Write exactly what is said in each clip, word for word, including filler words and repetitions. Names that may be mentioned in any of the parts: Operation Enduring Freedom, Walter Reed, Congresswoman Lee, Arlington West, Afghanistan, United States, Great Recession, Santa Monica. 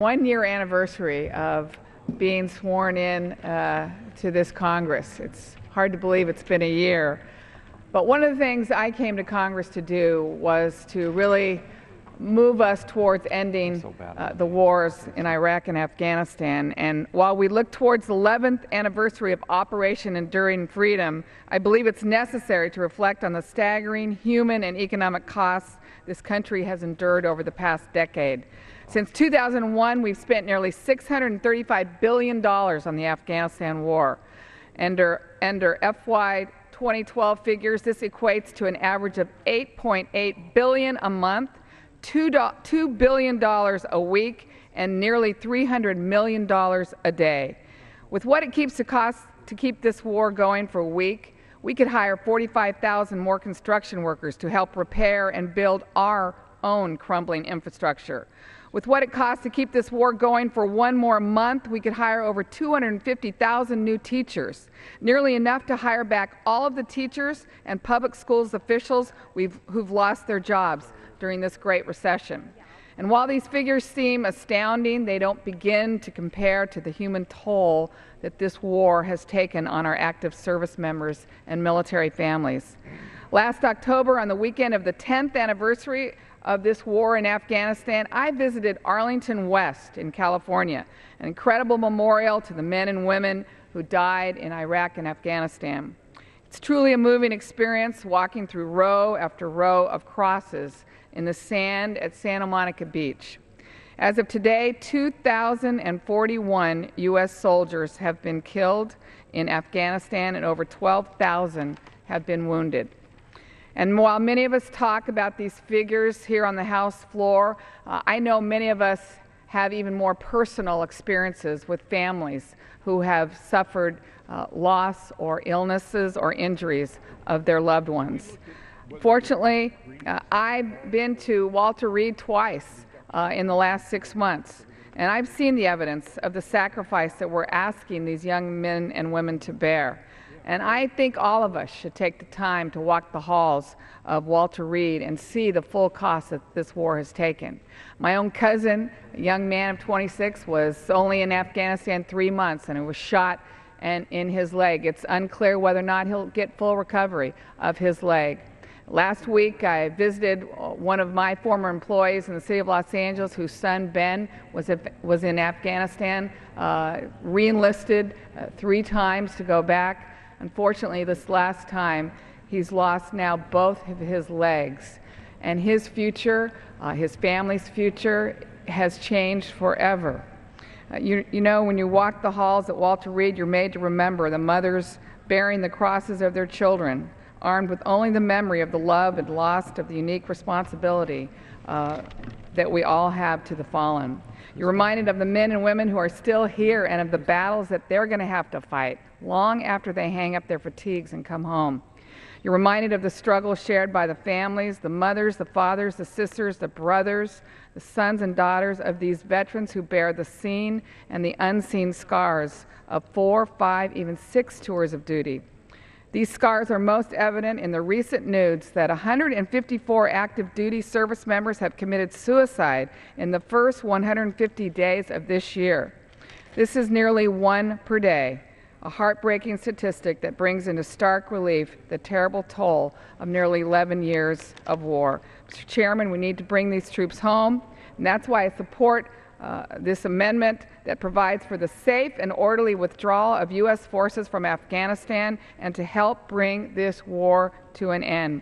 One year anniversary of being sworn in uh, to this Congress. It's hard to believe it's been a year. But one of the things I came to Congress to do was to really move us towards ending uh, the wars in Iraq and Afghanistan. And while we look towards the eleventh anniversary of Operation Enduring Freedom, I believe it's necessary to reflect on the staggering human and economic costs this country has endured over the past decade. Since two thousand one, we've spent nearly six hundred thirty-five billion dollars on the Afghanistan war. Under, under F Y twenty twelve figures, this equates to an average of eight point eight billion dollars a month, two billion dollars a week, and nearly three hundred million dollars a day. With what it keeps to cost to keep this war going for a week, we could hire forty-five thousand more construction workers to help repair and build our own crumbling infrastructure. With what it costs to keep this war going for one more month, we could hire over two hundred fifty thousand new teachers, nearly enough to hire back all of the teachers and public schools officials we've, who've lost their jobs during this Great Recession. And while these figures seem astounding, they don't begin to compare to the human toll that this war has taken on our active service members and military families. Last October, on the weekend of the tenth anniversary of this war in Afghanistan, I visited Arlington West in California, an incredible memorial to the men and women who died in Iraq and Afghanistan. It's truly a moving experience walking through row after row of crosses in the sand at Santa Monica Beach. As of today, two thousand forty-one U S soldiers have been killed in Afghanistan and over twelve thousand have been wounded. And while many of us talk about these figures here on the House floor, uh, I know many of us have even more personal experiences with families who have suffered uh, loss or illnesses or injuries of their loved ones. Fortunately, uh, I've been to Walter Reed twice uh, in the last six months, and I've seen the evidence of the sacrifice that we're asking these young men and women to bear. And I think all of us should take the time to walk the halls of Walter Reed and see the full cost that this war has taken. My own cousin, a young man of twenty-six, was only in Afghanistan three months and he was shot and in his leg. It's unclear whether or not he'll get full recovery of his leg. Last week, I visited one of my former employees in the city of Los Angeles whose son, Ben, was, a, was in Afghanistan, uh, re-enlisted uh, three times to go back. Unfortunately, this last time, he's lost now both of his legs, and his future, uh, his family's future, has changed forever. Uh, you, you know, when you walk the halls at Walter Reed, you're made to remember the mothers bearing the crosses of their children, armed with only the memory of the love and loss of the unique responsibility uh, that we all have to the fallen. You're reminded of the men and women who are still here and of the battles that they're going to have to fight long after they hang up their fatigues and come home. You're reminded of the struggle shared by the families, the mothers, the fathers, the sisters, the brothers, the sons and daughters of these veterans who bear the seen and the unseen scars of four, five, even six tours of duty. These scars are most evident in the recent news that one hundred fifty-four active duty service members have committed suicide in the first one hundred fifty days of this year. This is nearly one per day, a heartbreaking statistic that brings into stark relief the terrible toll of nearly eleven years of war. Mister Chairman, we need to bring these troops home, and that's why I support Uh, this amendment that provides for the safe and orderly withdrawal of U S forces from Afghanistan and to help bring this war to an end.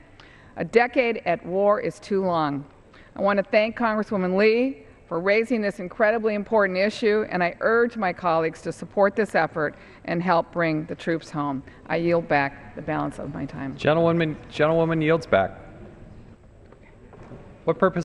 A decade at war is too long. I want to thank Congresswoman Lee for raising this incredibly important issue, and I urge my colleagues to support this effort and help bring the troops home. I yield back the balance of my time. Gentlewoman, gentlewoman yields back. What purpose?